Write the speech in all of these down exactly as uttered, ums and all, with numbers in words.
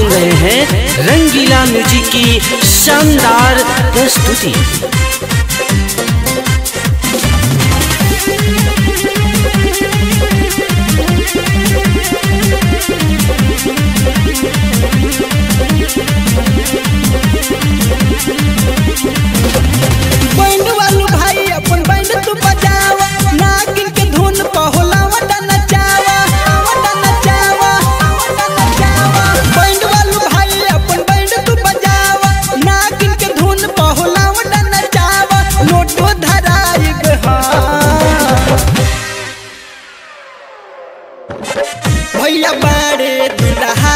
सुन रहे हैं रंगीला म्यूजिक की शानदार प्रस्तुति। भैया बड़े दुल्हा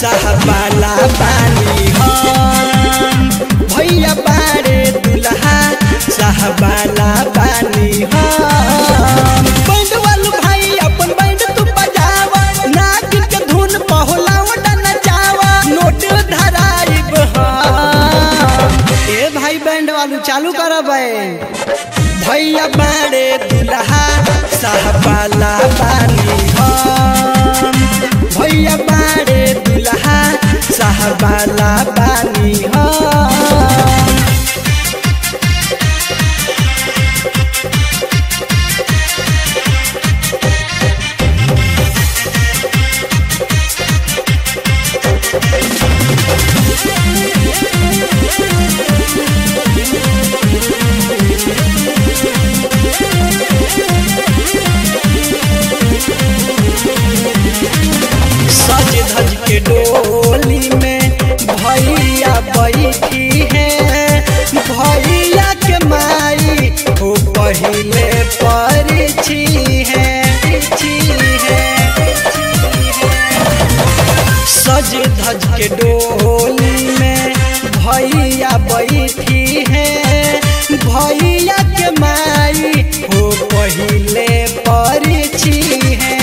साहबाला बानी हम, भैया बड़े दुल्हा साहबाला बानी हम। बैंड वालू भाई अपन बैंड तू बजावा, नाक के धुन पहलावा नचावा, नोट धराइब हम। ए भाई बैंड वालू चालू करबे। भैया बड़े दुल्हा साहबाला बानी हम, भैया बड़े दुल्हा साहबाला बानी हम। डोली में भैया बैठी है, भैया के माई वो पहले परिची है, है। सज धज के डोली में भैया बैठी है, भैया के माई वो पहले परिची है।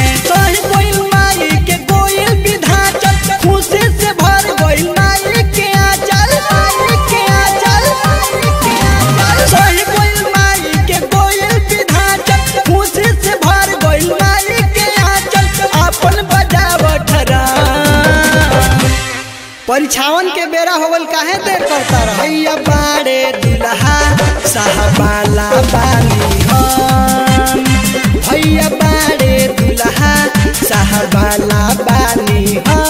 परीक्षावन के बेरा होवल काहे देर करता रहा। भैया बड़े दुल्हा साहबाला बानी हम, भैया बड़े दुल्हा साहबाला बानी हम।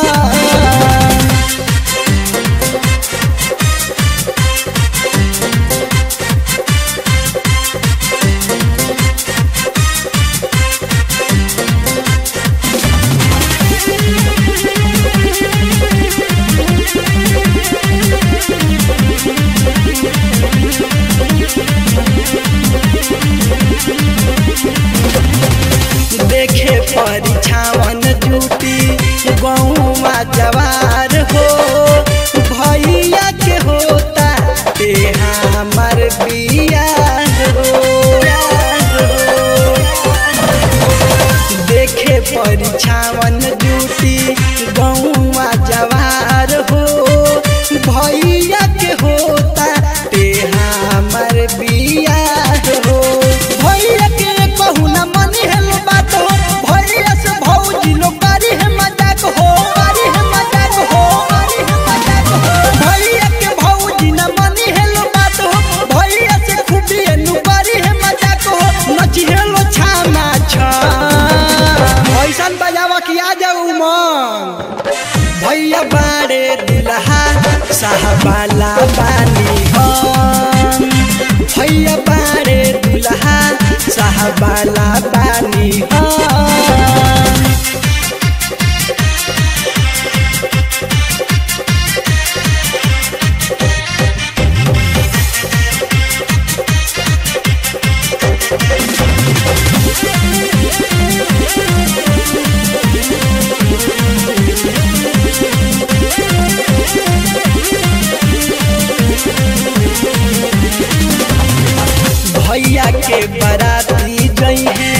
देखे परिछावन जूटी गौवा जवार हो, भैया के होता ते हमार बिया हो। देखे परिछावन जूटी गौवा जवार हो, भैया के होता ते हमार बिया हो। भैया के पहुना मानी है बात हो, भैया से भौजी लोग बारी है मजाक हो, बारी है मजाक हो, बारी है मजाक हो। भैया के भौजी न मानी है बात हो, भैया से खूबी नु बारी है मजाक हो, नची है लो छामा छा। ऐसन बजावा कि आ जाऊ मन। भैया बड़े दुल्हा साहबाला बानी हम, भैया बड़े दुल्हा साहबाला बानी हम। भैया के बराती जई है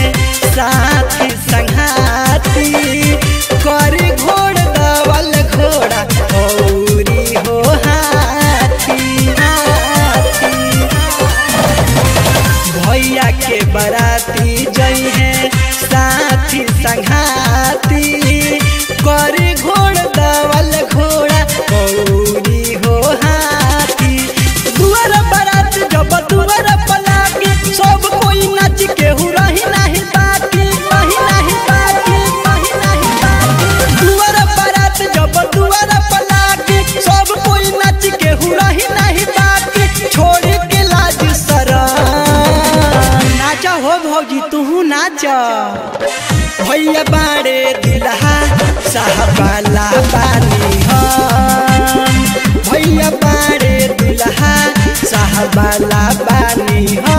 साथी संघाती, करी घोड़ दवल घोड़ा औरी हो हाथी हाथी। भैया के बराती जई है साथी संघाती, करी घोड़ दवल घोड़ा नाचो। भैया बाड़े दुल्हा साहबाला बानी हो। भैया बाड़े दुल्हा साहबाला बानी हो।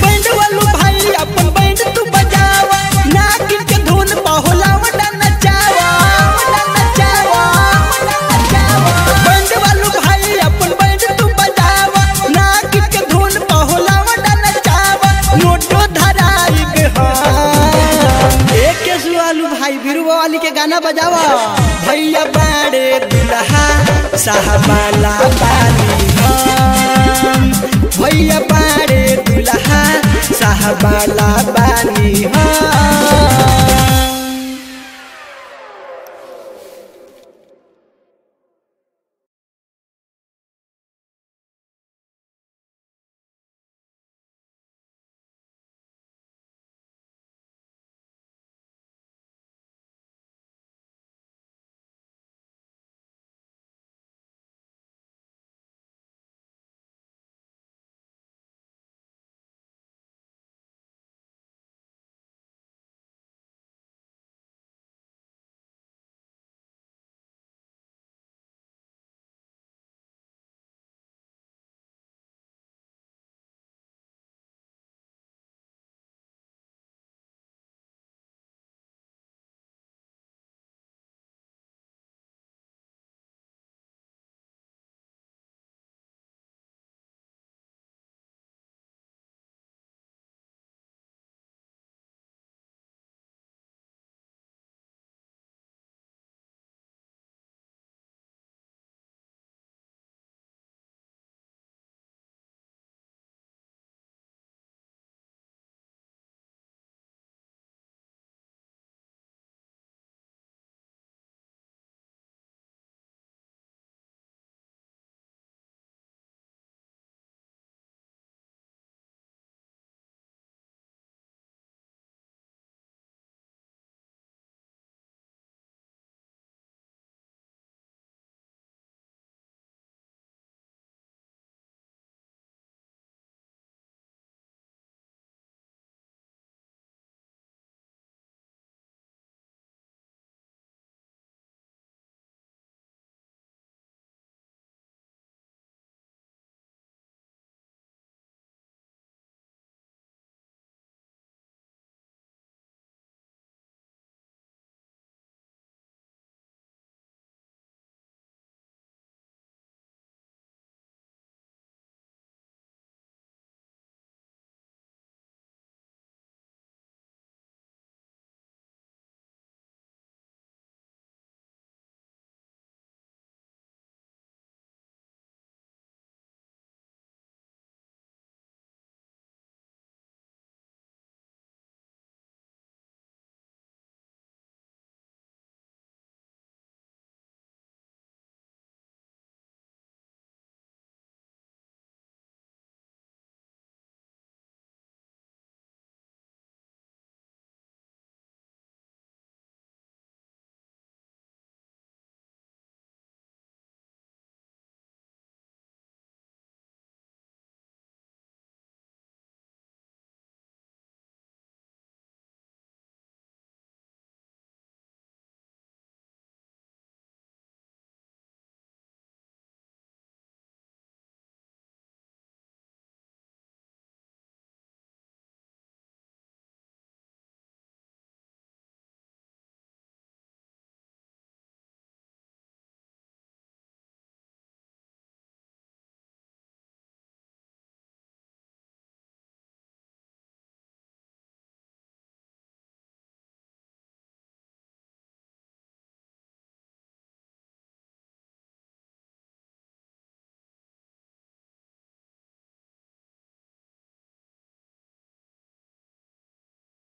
बैंड वालू भाई अपन बैंड तू बजावा, नाच के धुन पहुलावा नचावा नचावा नचावा। बैंड वालू भाई अपन बैंड तू बजावा, नाच के धुन पहुलावा नचावा। नोटो धराई के हो एक सुवालू भाई बिरुवा वाली के गाना बजावा। भैया बाड़े दुल्हा साहबाला बानी हो। भैया बाड़े दुल्हा साहबाला बानी हो।